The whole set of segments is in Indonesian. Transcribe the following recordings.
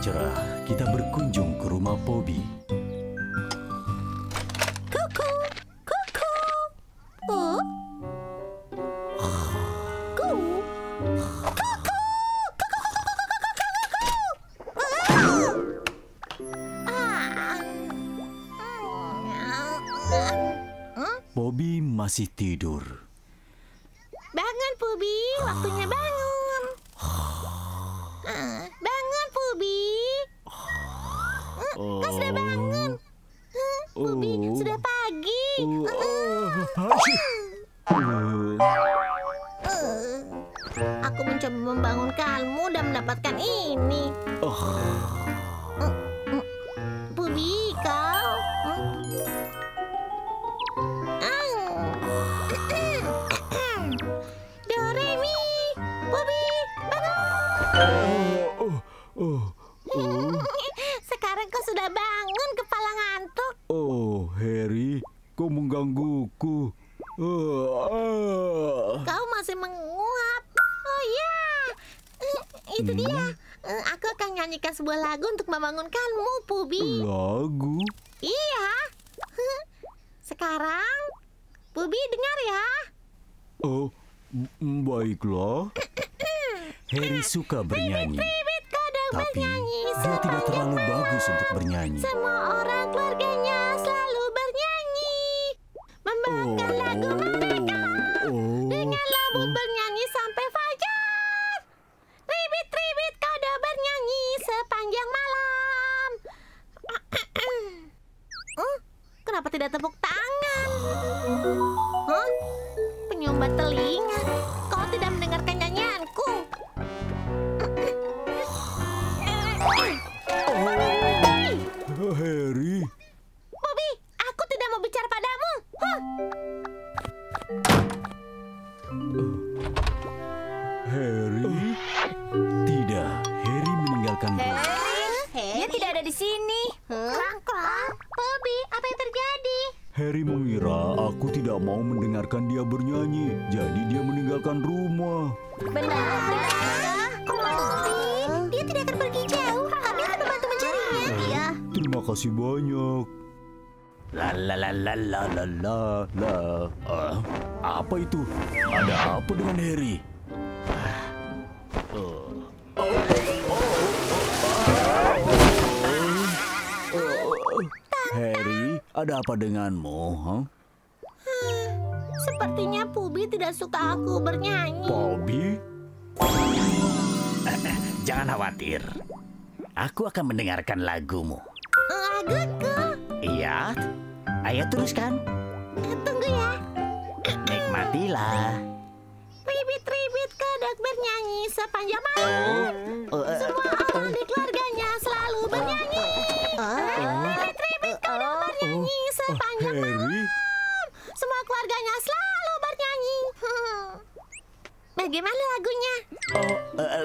cerah, kita berkunjung ke rumah Poby. Kuku, kuku, oh, kuku, kuku, Poby masih tidur. Bangun, Poby, waktunya bangun. Bangun, Poby. Kau sudah bangun. Poby, sudah pagi. Aku mencoba membangunkanmu dan mendapatkan ini. Poby, kau... Doremi, Poby, bangun. Sekarang kau sudah bangun, kepala ngantuk. Oh, Harry, kau menggangguku. Kau masih menguap. Oh ya, itu dia. Aku akan nyanyikan sebuah lagu untuk membangunkanmu, Poby. Lagu? Iya. Sekarang, Poby dengar ya. Oh, baiklah. Harry suka bernyanyi. Tapi dia tidak terlalu bagus untuk bernyanyi. Semua orang keluarganya selalu bernyanyi, membawakan lagu mereka dengan lembut bernyanyi sampai fajar. Ribit-ribit kuda bernyanyi sepanjang malam. Kenapa tidak tepuk tangan? Penyumbat telinga, kau tidak mendengarkan nyanyianku. Harry, Poby, aku tidak mau bicara padamu. Harry, tidak. Harry meninggalkan rumah. Dia tidak ada di sini. Crong, Poby, apa yang terjadi? Harry mengira aku tidak mau mendengarkan dia bernyanyi, jadi dia meninggalkan rumah. Benar. Dia tidak akan pergi jauh. Kami akan membantu mencarinya. Iya. Terima kasih banyak. La la la la la la la. Apa itu? Ada apa dengan Harry? Harry, ada apa denganmu? Sepertinya Poby tidak suka aku bernyanyi. Poby? Jangan khawatir, aku akan mendengarkan lagumu. Laguku? Iya, ayo teruskan. Tunggu ya. Nikmatilah. Ribit-ribit kedak bernyanyi sepanjang malam. Semua orang di keluarganya selalu bernyanyi. Ribit-ribit kedak bernyanyi sepanjang malam. Semua keluarganya selalu bernyanyi. Bagaimana lagunya?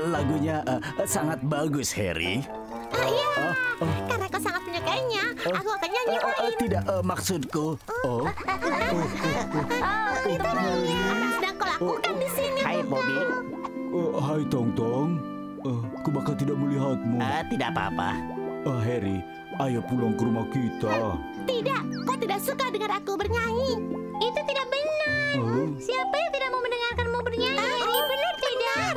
Lagunya sangat bagus, Harry. Iya, karena kau sangat menyukainya, aku akan nyanyi. Tidak, maksudku. Itu lagunya apa sedang kau lakukan di sini? Hai, Poby. Hai, Tongtong. Aku bakal tidak melihatmu. Tidak apa-apa. Harry, ayo pulang ke rumah kita. Tidak, kau tidak suka dengar aku bernyanyi. Itu tidak benar. Siapa yang tidak mau mendengarkanmu bernyanyi? Benar tidak?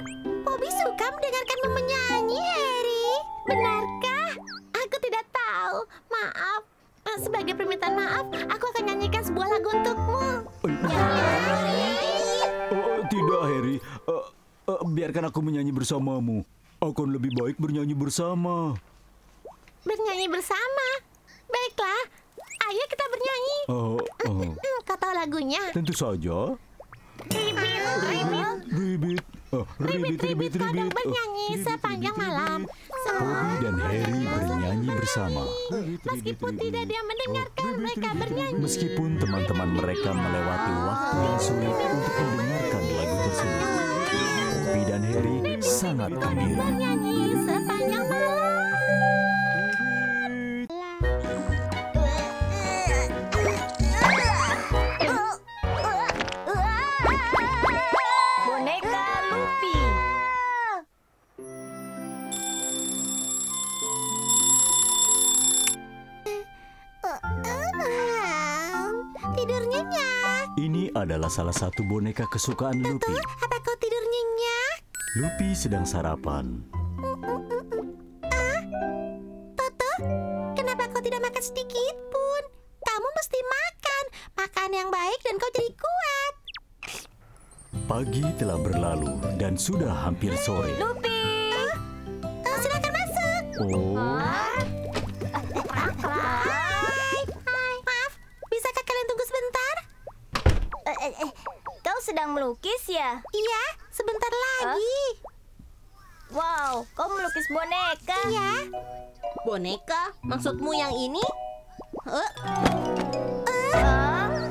Poby suka mendengarkanmu menyanyi, Harry. Benarkah? Aku tidak tahu. Maaf. Sebagai permintaan maaf, aku akan nyanyikan sebuah lagu untukmu. Tidak, Harry. Biarkan aku menyanyi bersamamu. Aku lebih baik bernyanyi bersama. Bernyanyi bersama? Baiklah. Ayo kita bernyanyi. Kau tahu lagunya? Tentu saja. Ribit-ribit kadang bernyanyi sepanjang malam. Poby dan Harry bernyanyi bersama. Meskipun tidak dia mendengarkan mereka bernyanyi. Meskipun teman-teman mereka melewati waktu yang sulit untuk mendengarkan lagu tersebut, Poby dan Harry sangat gembira bernyanyi sepanjang malam. Ini adalah salah satu boneka kesukaan Lupi. Toto, apa kau tidur nyenyak? Lupi sedang sarapan. Toto, kenapa kau tidak makan sedikit pun? Kamu mesti makan. Makan yang baik dan kau jadi kuat. Pagi telah berlalu dan sudah hampir sore. Lupi, silakan masuk. Hai. Maaf, bisakah kalian tunggu sebentar? Kau sedang melukis ya? Iya, sebentar lagi. Wow, kau melukis boneka. Iya. Boneka? Maksudmu yang ini?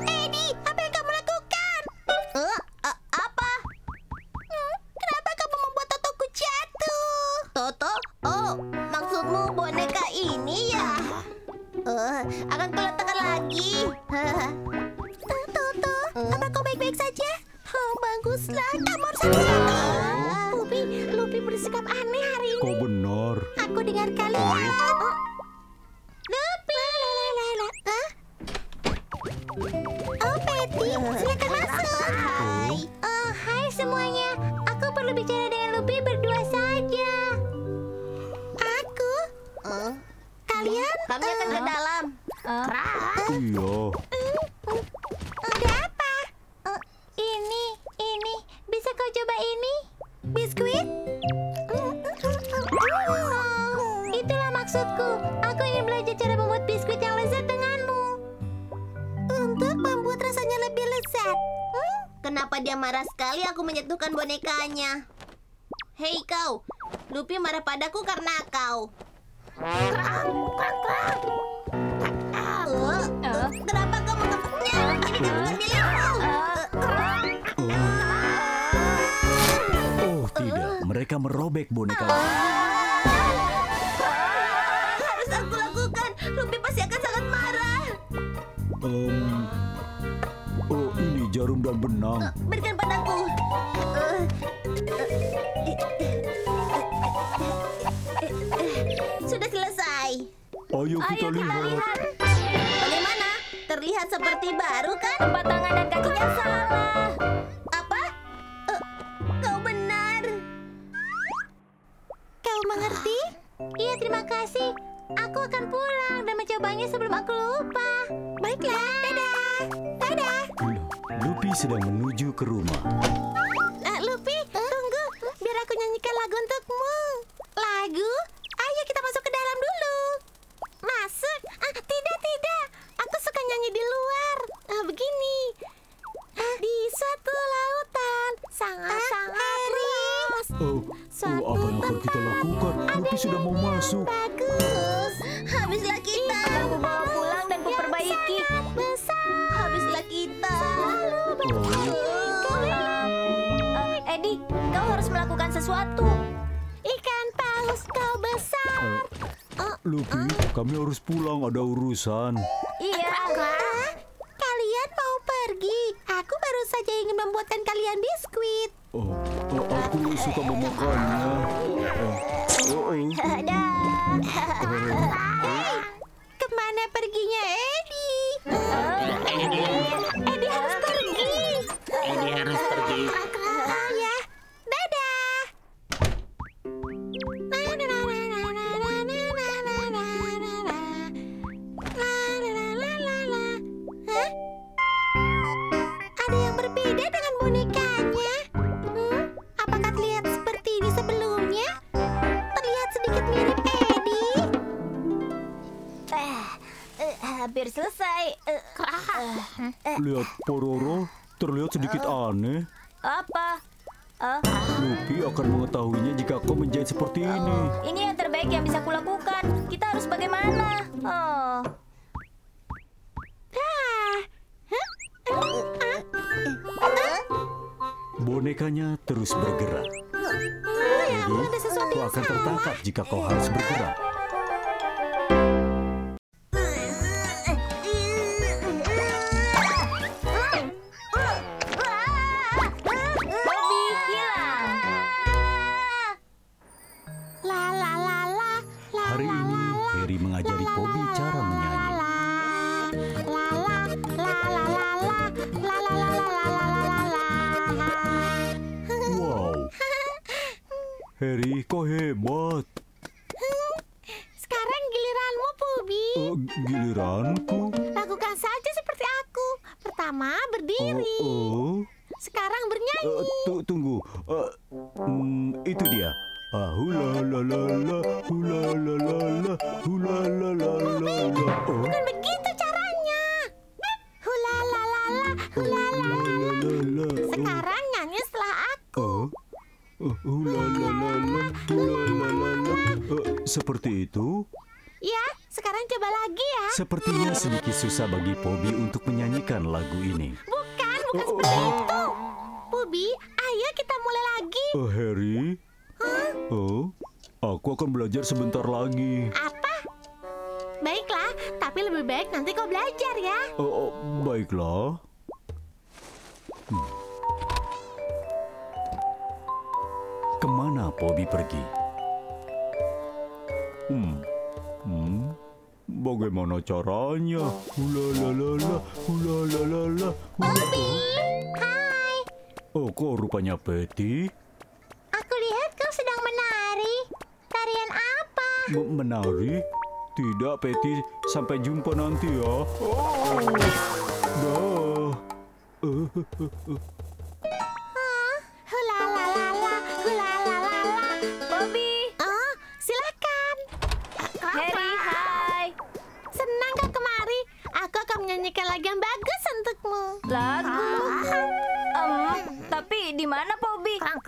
Eddy, apa yang kamu lakukan? Apa? Kenapa kamu membuat Totoku jatuh? Toto? Oh, maksudmu boneka ini ya? Akan kuletakkan lagi. Apa kau baik-baik saja? Oh, baguslah. Kamu harus hati-hati. Lupi bersikap aneh hari ini. Kau benar. Aku dengar kalian. Lupi. Oh, Petty, silakan masuk. Hai semuanya. Aku perlu bicara dengan Lupi berdua saja. Aku? Kalian? Kami akan ke dalam. Iya. Ada apa? Ini. Bisa kau coba ini? Biskuit? Itulah maksudku. Aku ingin belajar cara membuat biskuit yang lezat denganmu. Untuk membuat rasanya lebih lezat. Kenapa dia marah sekali aku menyentuhkan bonekanya? Hei kau, Lupi marah padaku karena kau. Kenapa kau menepuknya? Ini kan bukan milikmu. Mereka merobek boneka. Harus aku lakukan. Lupi pasti akan sangat marah. Oh, ini jarum dan benang. Berikan padaku. Sudah selesai. Ayo kita lihat. Bagaimana? Terlihat seperti baru kan? Tempat tangan dan kakinya salah. Apa? Kau benar. Kau mengerti? Iya, terima kasih. Aku akan pulang dan mencobanya sebelum aku lupa. Baiklah, dadah. Lupi sedang menuju ke rumah. Lupi, tunggu. Biar aku nyanyikan lagu untukmu. Lagu? Ayo kita masuk ke dalam dulu. Masuk? Tidak. Aku suka nyanyi di luar. Begini. Di suatu lautan sangat luas. Apa yang akan kita lakukan? Lupi sudah mau masuk. Bagus. Habislah kita. Akan ku bawa pulang dan ku perbaiki. Habislah kita. Eddy, kau harus melakukan sesuatu. Ikan paus kau besar. Lupi, kami harus pulang, ada urusan. Iya. Kalian mau pergi? Aku baru saja ingin membuatkan kalian biskuit. Aku suka memakannya. Hey, kemana perginya Eddy? Eddy harus pergi. Ya, dadah. Ada yang berbeda dengan bonekanya. Apakah terlihat seperti ini sebelumnya? Terlihat sedikit mirip Eddy. Hampir selesai. Lihat Pororo, terlihat sedikit aneh. Apa? Lupi akan mengetahuinya jika kau menjahit seperti ini. Ini yang terbaik yang bisa kulakukan. Kita harus bagaimana? Bonekanya terus bergerak. Kau akan tertangkap jika kau harus bergerak. Poby cara menyanyi. Mereka hebat. Sekarang giliranmu, Poby. Giliranku? Lakukan saja seperti aku. Pertama, berdiri. Sekarang bernyanyi. Tunggu. Itu dia. Hula la la la, hula la la la, hula la la la. Bukan begitu caranya. Hula la la la, hula la la la. Sekarang nyanyi setelah aku. Hula la la la, hula la la la. Seperti itu? Ya, sekarang coba lagi ya. Sepertinya sedikit susah bagi Poby untuk menyanyikan lagu ini. Bukan seperti itu. Poby, ayo kita mulai lagi. Harry? Huh? Aku akan belajar sebentar lagi. Apa? Baiklah, tapi lebih baik nanti kau belajar ya. Baiklah. Kemana Poby pergi? Bagaimana caranya? Hula la la la, hula la la la. Poby, hai. Kok rupanya Petty? Aku lihat kau sedang menari. Tarian apa? Menari? Tidak, Petty. Sampai jumpa nanti ya. Dah. Hula la la la, hula la la la. Poby. Silakan. Harry, hai. Senang kau kemari. Aku akan menyanyikan lagu yang bagus untukmu. Lagu? Tapi di mana Poby? Crong.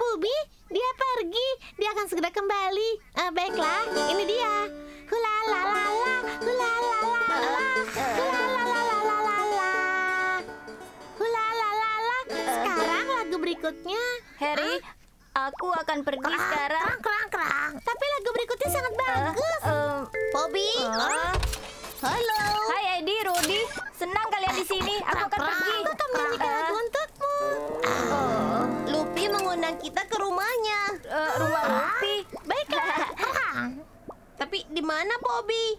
Poby, dia pergi. Dia akan segera kembali. Baiklah, ini dia. Hula la la la, hula la la la, hula la la la la la, hula la la la. Sekarang lagu berikutnya. Harry, aku akan pergi sekarang. Crong. Tapi lagu berikutnya sangat bagus. Poby. Halo. Hai Eddy, Rody. Senang kalian di sini. Aku akan pergi. Aku akan menyanyikan lagu untukmu. Lupi mengundang kita ke rumahnya. Rumah Lupi. Baiklah. Tapi di mana Poby?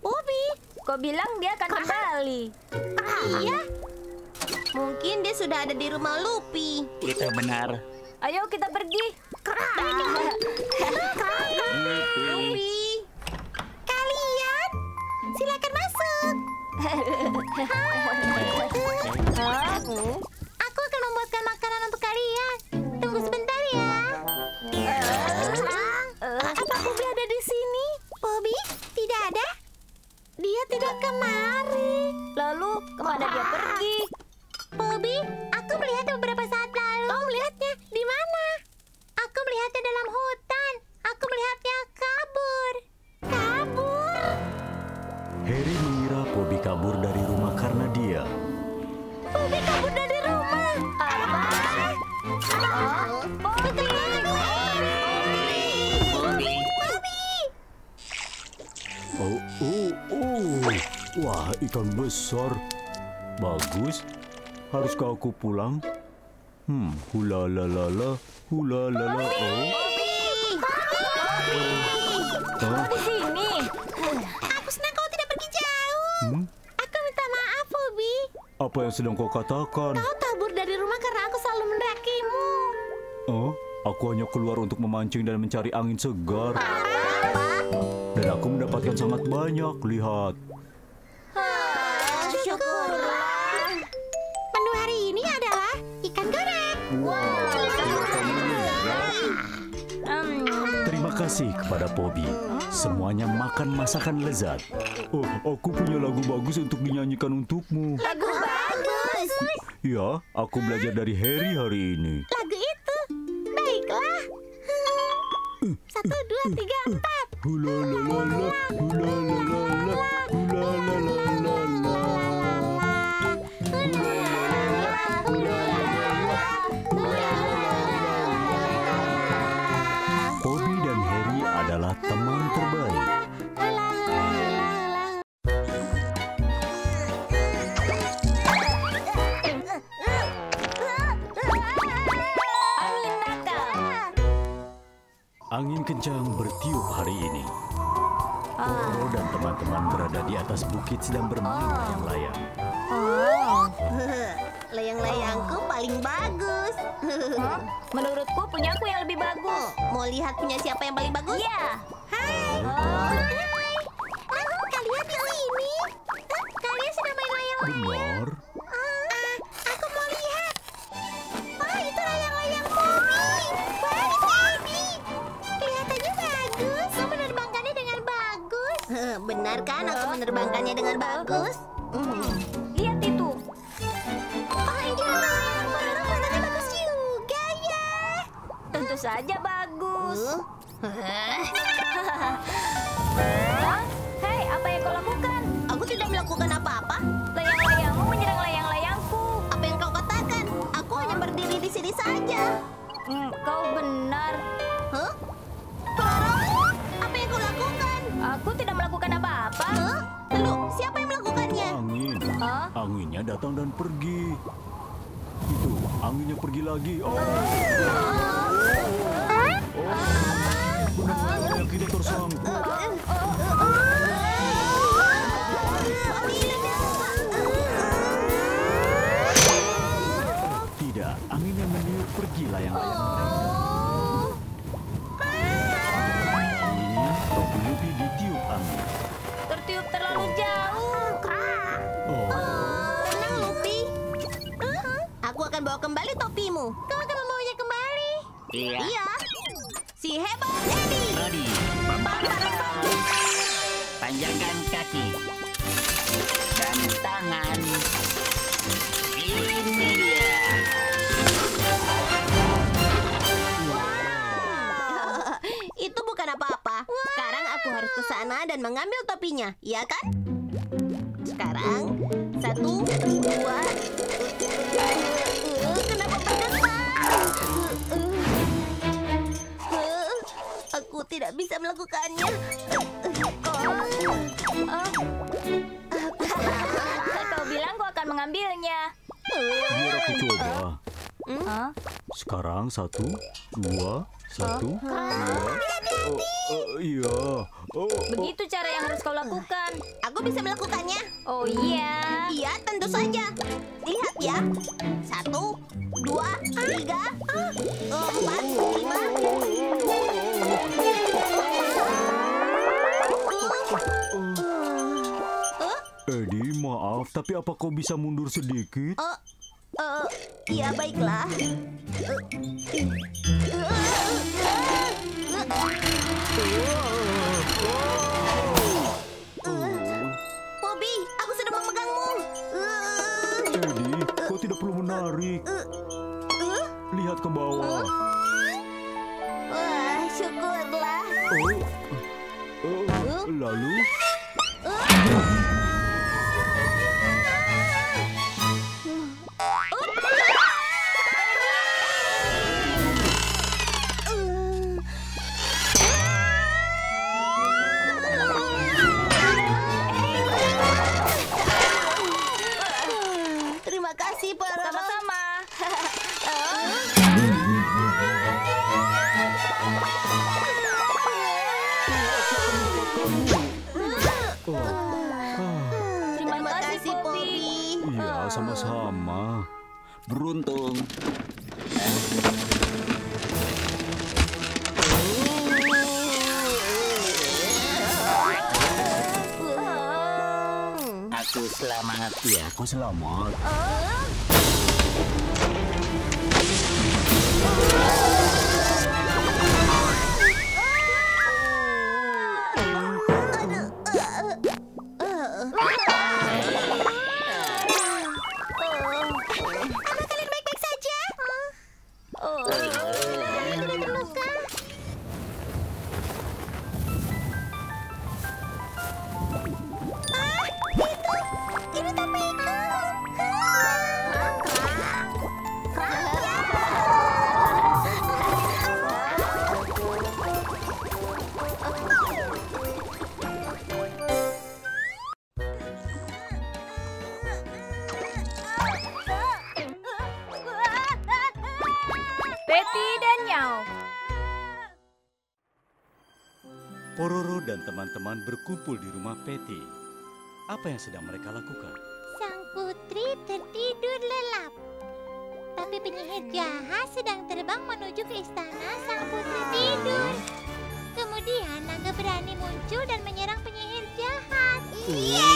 Poby, kau bilang dia akan kembali. Iya. Mungkin dia sudah ada di rumah Lupi. Itu benar. Ayo kita pergi. Lupi. Kalian, silakan masuk. Aku akan membuatkan makanan untuk kalian. Tunggu sebentar ya. Apa Poby ada di sini? Poby, tidak ada. Dia tidak kemari. Lalu kemana dia pergi? Poby, aku melihat beberapa saat lalu. Kau melihatnya di mana? Aku melihatnya dalam hutan. Aku melihatnya kabur. Harry mengira Poby kabur dari rumah karena dia. Poby kabur dari rumah. Poby. Wah, ikan besar. Bagus. Haruskah aku pulang? Hula la la la, hula la la. Kau di sini. Aku senang kau tidak pergi jauh. Aku minta maaf, Poby. Apa yang sedang kau katakan? Kau kabur dari rumah karena aku selalu mendakimu. Aku hanya keluar untuk memancing dan mencari angin segar. Dan aku mendapatkan sangat banyak. Lihat. Syukurlah. Menu hari ini adalah ikan goreng. Terima kasih kepada Poby. Semuanya makan masakan lezat. Aku punya lagu bagus untuk dinyanyikan untukmu. Lagu bagus? Ya, aku belajar dari Harry hari ini. Lagu itu? Baiklah. 1, 2, 3, 4. Hula la la la, hula la la la, hula la la la la, hula la la la, hula la la la. Poby dan Harry adalah teman terbaik. Angin kencang bertiup hari ini. Pororo dan teman-teman berada di atas bukit sedang bermain layang-layang. Layang-layangku paling bagus. Huh? Menurutku punyaku yang lebih bagus. Mau lihat punya siapa yang paling bagus? Iya. Hai. Hai. Kalian yang ini? Kalian sudah main layang-layang? Aku mau lihat. Oh, itu layang-layang Poby. Bagus, Poby. Kelihatannya bagus. Kamu menerbangkannya dengan bagus. Benar kan? Aku menerbangkannya dengan bagus. Lihat itu. Oh, ini layang-layang Pororo warnanya bagus juga ya. Tentu saja bagus. Hei, apa yang kau lakukan? Aku tidak melakukan apa-apa. Layang-layangmu menyerang layang-layangku. Apa yang kau katakan? Aku hanya berdiri di sini saja. Kau benar. Huh? Pororo, apa yang kau lakukan? Aku tidak melakukan apa-apa. Lalu, siapa yang melakukannya? Angin. Anginnya datang dan pergi. Itu, anginnya pergi lagi. Benar-benar kita tersangkut. Tidak, anginnya meniup pergi layang-layang. Anginnya tertutupi ditiup angin. Tertiup terlalu jauh. Tenang, Lupi. Aku akan bawa kembali topimu. Kau akan membawanya kembali? Iya. Si hebat Eddy. Rody. Panjangkan kaki dan tangan. Ini dia. Wow. Itu bukan apa-apa. Sekarang aku harus ke sana dan mengambil topinya, ya kan? Sekarang 1, 2. Kenapa bergetar? Aku tidak bisa melakukannya. Kau bilang kau akan mengambilnya. Biar aku coba. Sekarang 1, 2, 1. Iya. Begitu cara yang harus kau lakukan. Aku bisa melakukannya. Oh iya. Iya, tentu saja. Lihat ya. 1, 2, 3, 4, 5. Eddy, maaf, tapi apa kau bisa mundur sedikit? Ya baiklah. Poby, aku sedang memegangmu. Eddy, kau tidak perlu menarik. Lihat ke bawah. Wah, syukurlah. Lalu? Sama-sama. Beruntung. Aku selamat. Ya, aku selamat. Petty dan Nyao. Pororo dan teman-teman berkumpul di rumah Petty. Apa yang sedang mereka lakukan? Sang Putri tertidur lelap. Tapi penyihir jahat sedang terbang menuju ke istana sang putri tidur. Kemudian naga berani muncul dan menyerang penyihir jahat. Iya,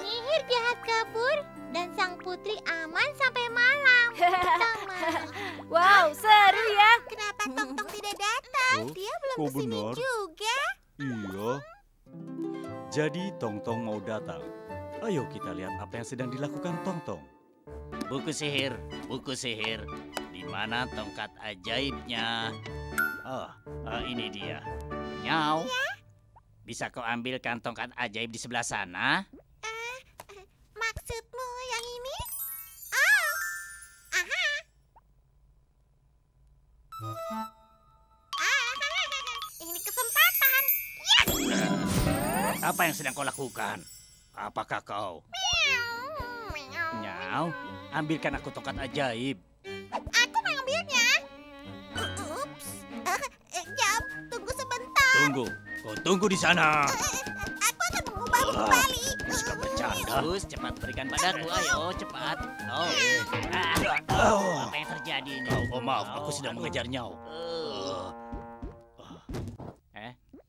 penyihir jahat kabur dan sang putri aman sampai malam. Wow, seru ya. Kenapa Tongtong tidak datang? Dia belum kesini juga. Iya. Jadi Tongtong mau datang. Ayo kita lihat apa yang sedang dilakukan Tongtong. Buku sihir, di mana tongkat ajaibnya? Oh, ini dia. Nyao, ya? Bisa kau ambilkan tongkat ajaib di sebelah sana? Maksudmu yang ini? Oh, aha. Ini kesempatan. Yes! Apa yang sedang kau lakukan? Apakah kau? Nyao, ambilkan aku tongkat ajaib. Aku mengambilnya. Ups. Jam, tunggu sebentar. Tunggu, kau tunggu di sana. Aku akan mengubahmu kembali. Suka bercanda. Cepat berikan padaku, ayo cepat. Apa yang terjadi ini? Oh maaf, aku sedang mengejar Nyao.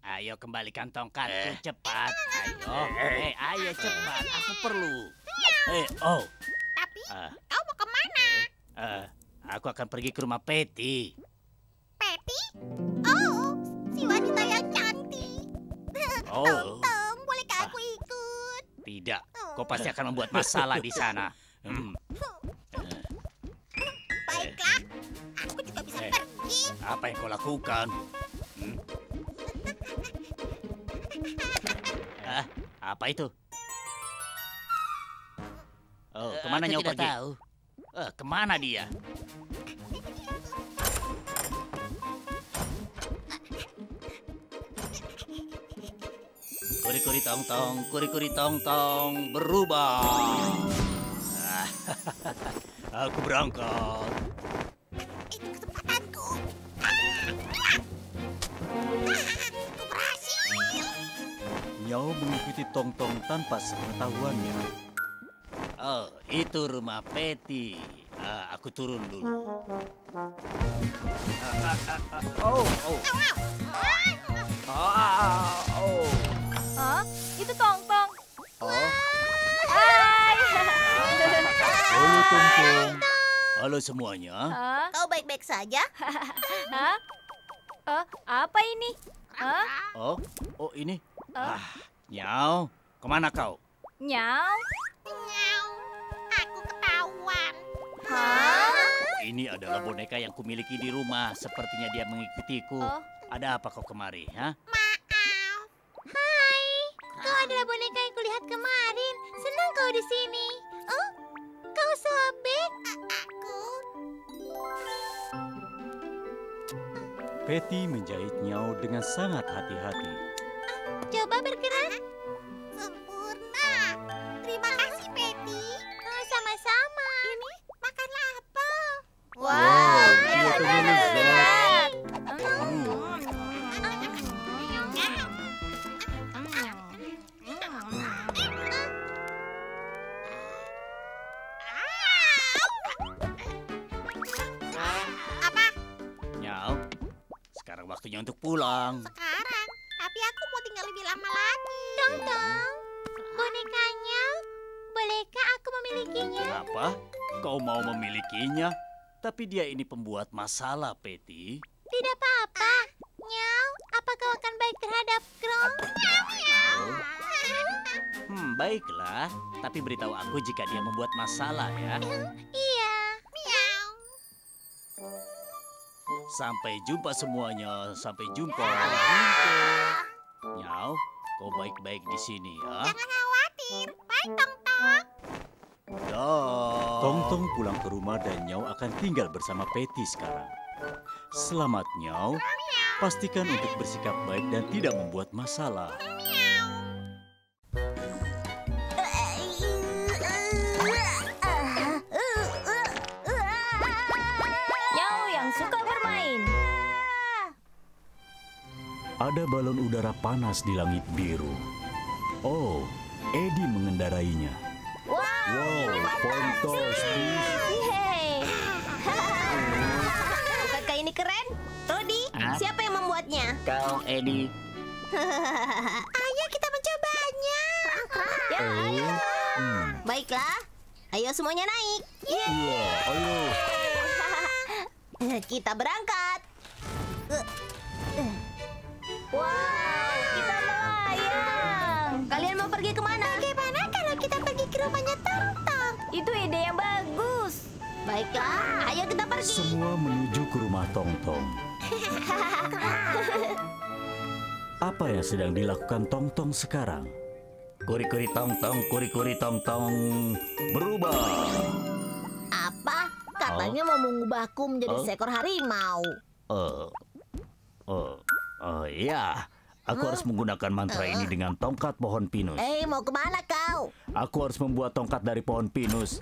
Ayo kembalikan tongkatku cepat. Ayo cepat. Aku perlu. Tapi kau mau kemana? Aku akan pergi ke rumah Petty. Petty? Oh, si wanita yang cantik. Tongtong, bolehkah aku ikut? Tidak. Kau pasti akan membuat masalah di sana. Baiklah, aku juga bisa pergi. Apa yang kau lakukan? Apa itu? Oh, kemana Nyao pergi? Tahu. Kemana dia? Kuri-kuri Tongtong, kuri-kuri Tongtong berubah. Aku berangkat. Itu kesempatanku. Nyao mengikuti Tongtong tanpa sepengetahuannya. Oh, itu rumah Petty. Aku turun dulu. Itu Tongtong. Hai. Halo Tongtong. Halo semuanya. Kau baik-baik saja? Apa ini? Ini. Nyao, kemana kau? Nyao? Nyao, aku ketahuan. Ini adalah boneka yang kumiliki di rumah. Sepertinya dia mengikutiku. Ada apa kau kemari? Maaf. Hai, kau adalah boneka yang kulihat kemarin. Senang kau di sini. Oh, kau sobek aku. Petty menjahit Nyao dengan sangat hati-hati. Coba bergerak. Sempurna. Terima kasih, Petty. Sama-sama. Ini, makanlah apel. Wow, iya lezat. Apa? Nyao, sekarang waktunya untuk pulang. Sekarang? Lebih lama lagi. Tongtong, bonekanya, bolehkah aku memilikinya? Apa? Kau mau memilikinya? Tapi dia ini pembuat masalah, Petty. Tidak apa-apa. Nyao, apa kau akan baik terhadap Crong? Baiklah. Tapi beritahu aku jika dia membuat masalah ya. Iya. Miau. Sampai jumpa semuanya. Sampai jumpa. Nyao, kau baik-baik di sini ya. Jangan khawatir, baik Tongtong. Tongtong pulang ke rumah dan Nyao akan tinggal bersama Petty sekarang. Selamat Nyao. Pastikan untuk bersikap baik dan tidak membuat masalah. Ada balon udara panas di langit biru. Oh, Eddy mengendarainya. Wow, fantastis. Bukankah ini keren? Rody, siapa yang membuatnya? Kau, Eddy. Ayo kita mencobanya. Ya, ayo. Baiklah, ayo semuanya naik. Iya, ayo. Kita berangkat. Wow, kita melayang. Kalian mau pergi kemana? Bagaimana kalau kita pergi ke rumahnya Tongtong? Itu ide yang bagus. Baiklah, ayo kita pergi. Semua menuju ke rumah Tongtong. Apa yang sedang dilakukan Tongtong sekarang? Kuri-kuri Tongtong, kuri-kuri Tongtong berubah. Apa? Katanya mau mengubahku menjadi seekor harimau. Iya, aku harus menggunakan mantra ini dengan tongkat pohon pinus. Mau kemana kau? Aku harus membuat tongkat dari pohon pinus.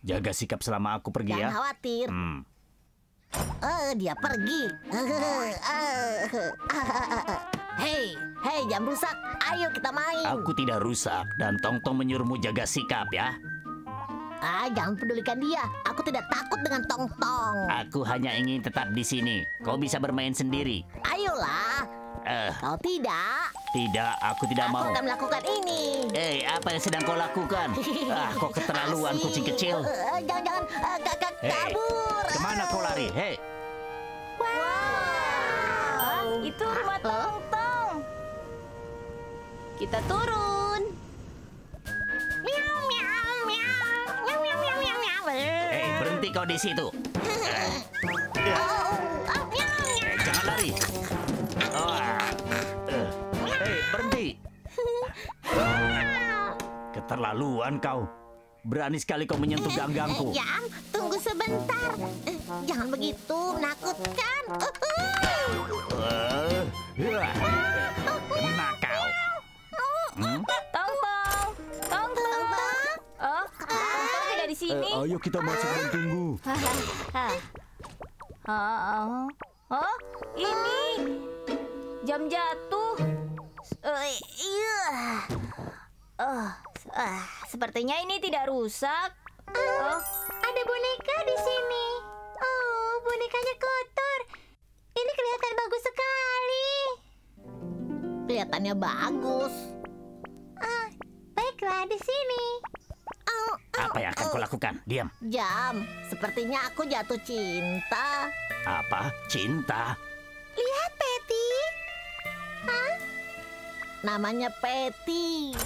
Jaga sikap selama aku pergi. Jangan khawatir. Dia pergi. Hei, jangan rusak. Ayo kita main. Aku tidak rusak dan Tongtong menyuruhmu jaga sikap ya. Jangan pedulikan dia. Aku tidak takut dengan Tongtong. Aku hanya ingin tetap di sini. Kau bisa bermain sendiri. Ayolah. Kau tidak. Tidak, aku tidak mau. Aku akan melakukan ini. Apa yang sedang kau lakukan? Kau keterlaluan kucing kecil. Jangan-jangan kabur. Kemana kau lari? Wow, itu rumah Tongtong. Kita turun. Miau, miau. Berhenti kau di situ. Jangan lari. Berhenti. Keterlaluan kau. Berani sekali kau menyentuh gangganku. Jam, tunggu sebentar. Jangan begitu, menakutkan. Nakal. Di sini. Ayo kita masuk dan tunggu. Ini jam jatuh. Sepertinya ini tidak rusak. Ada boneka di sini. Oh, bonekanya kotor. Ini kelihatan bagus sekali. Kelihatannya bagus. Baiklah di sini. Apa yang akan kau lakukan? Diam. Jam, sepertinya aku jatuh cinta. Apa? Cinta? Lihat, Petty. Namanya Petty.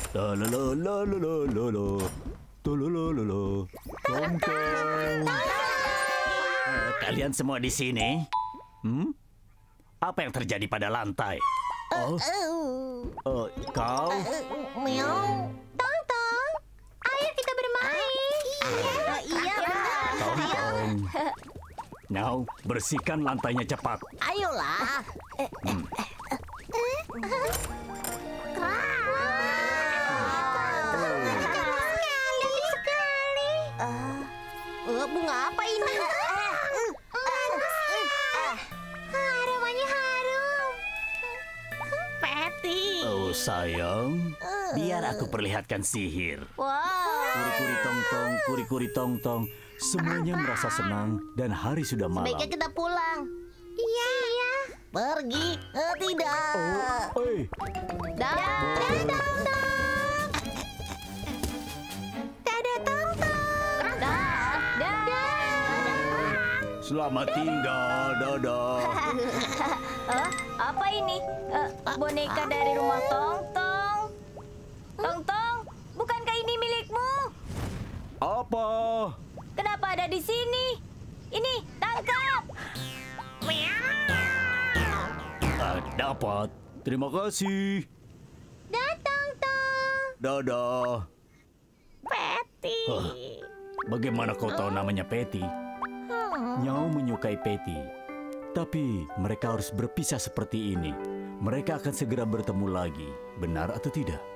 Kalian semua di sini? Apa yang terjadi pada lantai? Kau? Miau. Nyao, bersihkan lantainya cepat. Ayolah. Bunga apa ini? Aromanya harum. Petty. Oh sayang, biar aku perlihatkan sihir. Kuri-kuri Tongtong, kuri-kuri Tongtong. Semuanya merasa senang dan hari sudah malam. Sebaiknya kita pulang. Iya. Pergi. Tidak. Selamat tinggal, dadah. Apa ini? Boneka dari rumah Tongtong. Tongtong, bukankah ini milikmu? Apa? Kenapa ada di sini? Ini, tangkap! Dapat. Terima kasih. Datang, Tong. Dadah. Petty. Bagaimana kau tahu namanya Petty? Nyao menyukai Petty. Tapi mereka harus berpisah seperti ini. Mereka akan segera bertemu lagi. Benar atau tidak?